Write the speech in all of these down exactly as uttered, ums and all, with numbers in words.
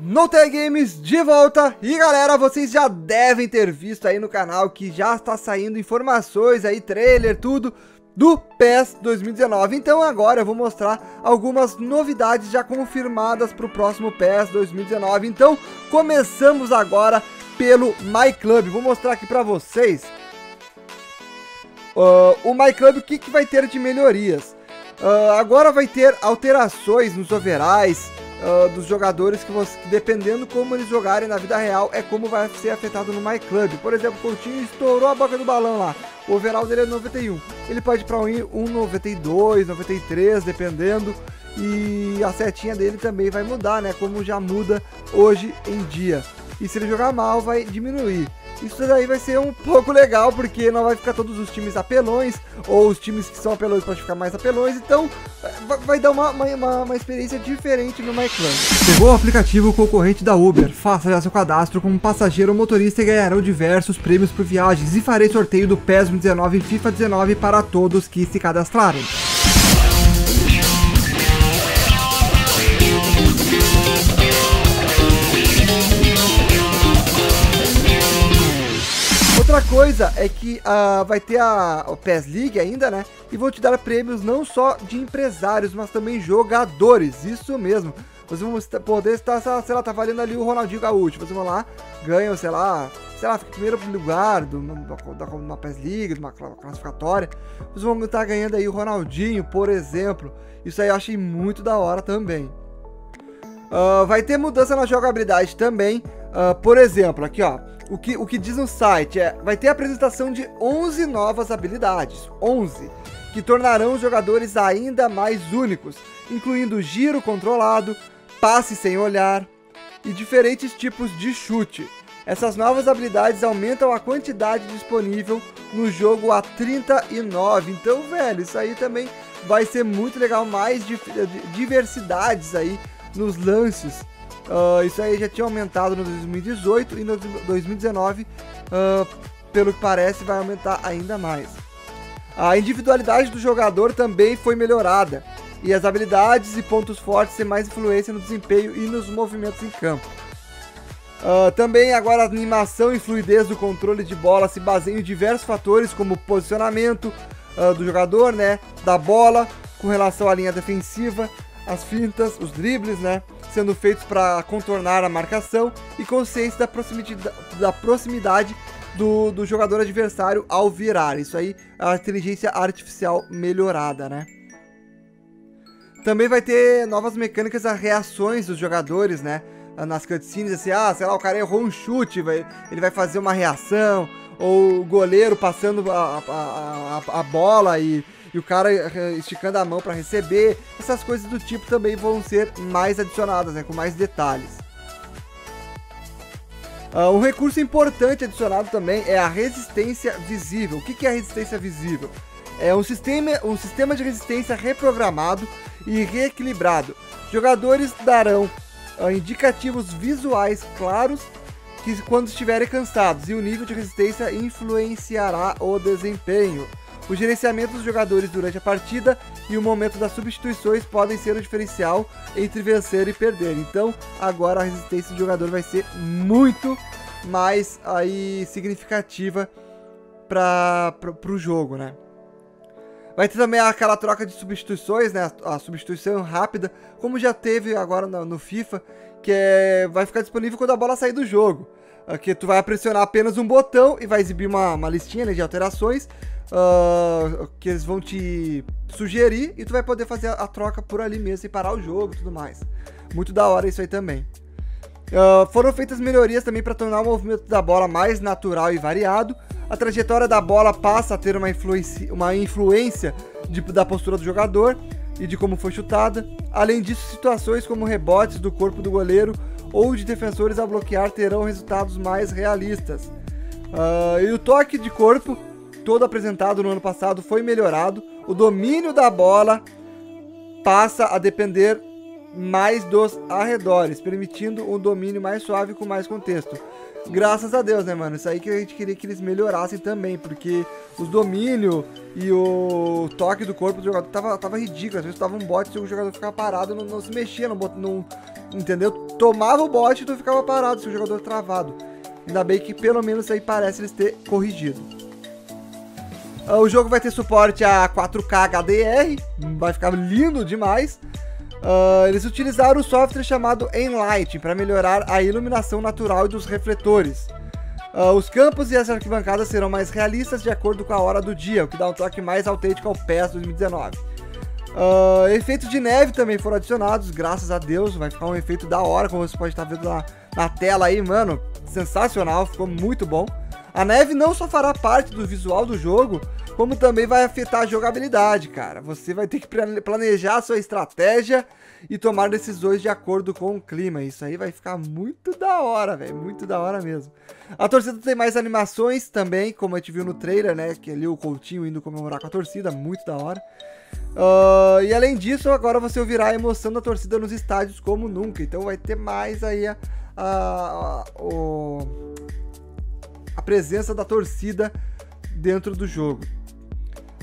NoTag Games de volta. E galera, vocês já devem ter visto aí no canal que já está saindo informações aí, trailer, tudo do PES dois mil e dezenove. Então agora eu vou mostrar algumas novidades já confirmadas para o próximo PES dois mil e dezenove. Então começamos agora pelo MyClub. Vou mostrar aqui para vocês uh, o MyClub, o que, que vai ter de melhorias. Uh, agora vai ter alterações nos overais Uh, dos jogadores que, você, que dependendo como eles jogarem na vida real é como vai ser afetado no MyClub. Por exemplo, o Coutinho estourou a boca do balão lá, o overall dele é noventa e um, ele pode ir para um noventa e dois, noventa e três, dependendo, e a setinha dele também vai mudar, né, como já muda hoje em dia, e se ele jogar mal vai diminuir. Isso daí vai ser um pouco legal, porque não vai ficar todos os times apelões, ou os times que são apelões podem ficar mais apelões, então vai dar uma, uma, uma experiência diferente no MyClub. Chegou o aplicativo concorrente da Uber, faça já seu cadastro como passageiro ou motorista e ganharão diversos prêmios por viagens, e farei sorteio do PES dezenove e FIFA dezenove para todos que se cadastrarem. Outra coisa é que uh, vai ter a, a PES League ainda, né? E vão te dar prêmios não só de empresários, mas também jogadores. Isso mesmo. Vocês vão poder estar, sei lá, tá valendo ali o Ronaldinho Gaúcho. Vocês vão lá, ganham, sei lá, sei lá, fica em primeiro lugar do, da, da uma PES League, de uma classificatória. Vocês vão estar ganhando aí o Ronaldinho, por exemplo. Isso aí eu achei muito da hora também. Uh, vai ter mudança na jogabilidade também. Uh, por exemplo, aqui ó, o que, o que diz no site é, vai ter a apresentação de onze novas habilidades, onze, que tornarão os jogadores ainda mais únicos, incluindo giro controlado, passe sem olhar e diferentes tipos de chute. Essas novas habilidades aumentam a quantidade disponível no jogo a trinta e nove, então velho, isso aí também vai ser muito legal, mais diversidades aí nos lances. Uh, isso aí já tinha aumentado no dois mil e dezoito e no dois mil e dezenove, uh, pelo que parece, vai aumentar ainda mais. A individualidade do jogador também foi melhorada, e as habilidades e pontos fortes têm mais influência no desempenho e nos movimentos em campo. Uh, também agora a animação e fluidez do controle de bola se baseiam em diversos fatores, como posicionamento uh, do jogador, né, da bola, com relação à linha defensiva, as fintas, os dribles, né, sendo feitos para contornar a marcação, e consciência da proximidade, da proximidade do, do jogador adversário ao virar. Isso aí é a inteligência artificial melhorada, né? Também vai ter novas mecânicas a reações dos jogadores, né? Nas cutscenes, assim, ah, sei lá, o cara errou um chute, vai, ele vai fazer uma reação, ou o goleiro passando a, a, a, a bola e... e o cara esticando a mão para receber. Essas coisas do tipo também vão ser mais adicionadas, né, com mais detalhes. Uh, um recurso importante adicionado também é a resistência visível. O que, que é a resistência visível? É um sistema, um sistema de resistência reprogramado e reequilibrado. Jogadores darão uh, indicativos visuais claros que, quando estiverem cansados, e o nível de resistência influenciará o desempenho. O gerenciamento dos jogadores durante a partida e o momento das substituições podem ser o diferencial entre vencer e perder. Então, agora a resistência do jogador vai ser muito mais aí, significativa para o jogo, né? Vai ter também aquela troca de substituições, né? A, a substituição rápida, como já teve agora no, no FIFA, que é, vai ficar disponível quando a bola sair do jogo. Aqui tu vai pressionar apenas um botão e vai exibir uma, uma listinha, né, de alterações, Uh, que eles vão te sugerir, e tu vai poder fazer a, a troca por ali mesmo e parar o jogo e tudo mais. Muito da hora isso aí também. Uh, foram feitas melhorias também para tornar o movimento da bola mais natural e variado. A trajetória da bola passa a ter uma influência, uma influência de, da postura do jogador e de como foi chutada. Além disso, situações como rebotes do corpo do goleiro ou de defensores ao bloquear terão resultados mais realistas. Uh, e o toque de corpo, todo apresentado no ano passado, foi melhorado. O domínio da bola passa a depender mais dos arredores, permitindo um domínio mais suave com mais contexto. Graças a Deus, né, mano? Isso aí que a gente queria que eles melhorassem também, porque os domínios e o toque do corpo do jogador tava, tava ridículo. Às vezes tava um bot e o jogador ficava parado, não, não se mexia, não, não, entendeu? Tomava o bot e tu ficava parado, se o jogador travado. Ainda bem que pelo menos isso aí parece eles ter corrigido. Uh, o jogo vai ter suporte a quatro K H D R, vai ficar lindo demais. Uh, eles utilizaram o software chamado Enlight para melhorar a iluminação natural dos refletores. Uh, os campos e as arquibancadas serão mais realistas de acordo com a hora do dia, o que dá um toque mais autêntico ao P E S dois mil e dezenove. Uh, efeitos de neve também foram adicionados, graças a Deus, vai ficar um efeito da hora, como você pode estar vendo na, na tela aí, mano. Sensacional, ficou muito bom. A neve não só fará parte do visual do jogo, como também vai afetar a jogabilidade, cara. Você vai ter que planejar a sua estratégia e tomar decisões de acordo com o clima. Isso aí vai ficar muito da hora, velho. Muito da hora mesmo. A torcida tem mais animações também, como a gente viu no trailer, né? Que ali o Coutinho indo comemorar com a torcida, muito da hora. Uh, e além disso, agora você ouvirá a emoção da torcida nos estádios como nunca. Então vai ter mais aí a, a, a, a presença da torcida dentro do jogo.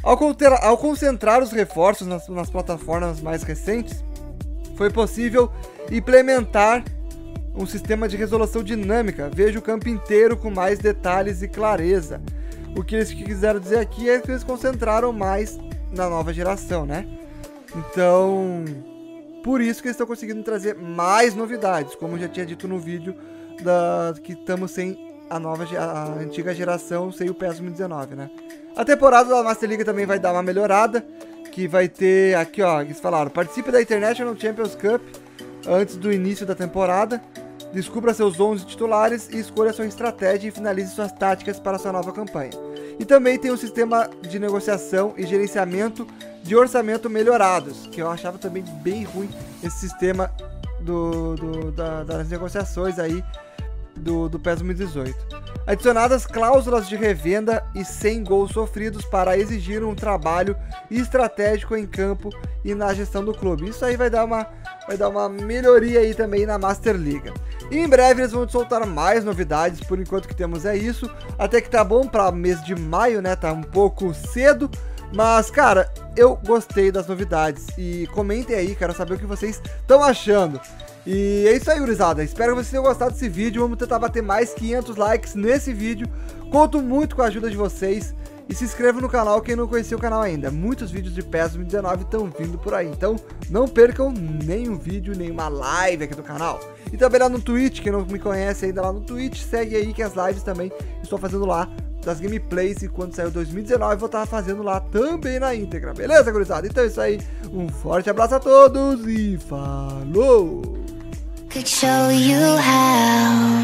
Ao, ao concentrar os reforços nas, nas plataformas mais recentes, foi possível implementar um sistema de resolução dinâmica. Veja o campo inteiro com mais detalhes e clareza. O que eles quiseram dizer aqui é que eles concentraram mais na nova geração, né? Então, por isso que eles estão conseguindo trazer mais novidades, como eu já tinha dito no vídeo da, que estamos sem a, nova, a antiga geração, sem o P E S dois mil e dezenove, né? A temporada da Master League também vai dar uma melhorada, que vai ter, aqui ó, eles falaram, participe da International Champions Cup antes do início da temporada, descubra seus onze titulares e escolha sua estratégia e finalize suas táticas para sua nova campanha. E também tem um sistema de negociação e gerenciamento de orçamento melhorados, que eu achava também bem ruim esse sistema do, do, da, das negociações aí do, do P E S dois mil e dezoito. Adicionadas cláusulas de revenda e sem gols sofridos para exigir um trabalho estratégico em campo e na gestão do clube. Isso aí vai dar uma, vai dar uma melhoria aí também na Master League. E em breve eles vão soltar mais novidades, por enquanto que temos é isso. Até que tá bom para mês de maio, né? Tá um pouco cedo, mas cara, eu gostei das novidades. E comentem aí, quero saber o que vocês estão achando. E é isso aí, gurizada. Espero que vocês tenham gostado desse vídeo. Vamos tentar bater mais quinhentos likes nesse vídeo. Conto muito com a ajuda de vocês. E se inscreva no canal quem não conhecia o canal ainda. Muitos vídeos de P E S dois mil e dezenove estão vindo por aí. Então não percam nenhum vídeo, nenhuma live aqui do canal. E também lá no Twitch, quem não me conhece ainda lá no Twitch, segue aí que as lives também estou fazendo lá das gameplays. E quando saiu dois mil e dezenove vou estar fazendo lá também na íntegra. Beleza, gurizada? Então é isso aí. Um forte abraço a todos e falou! Could show you how.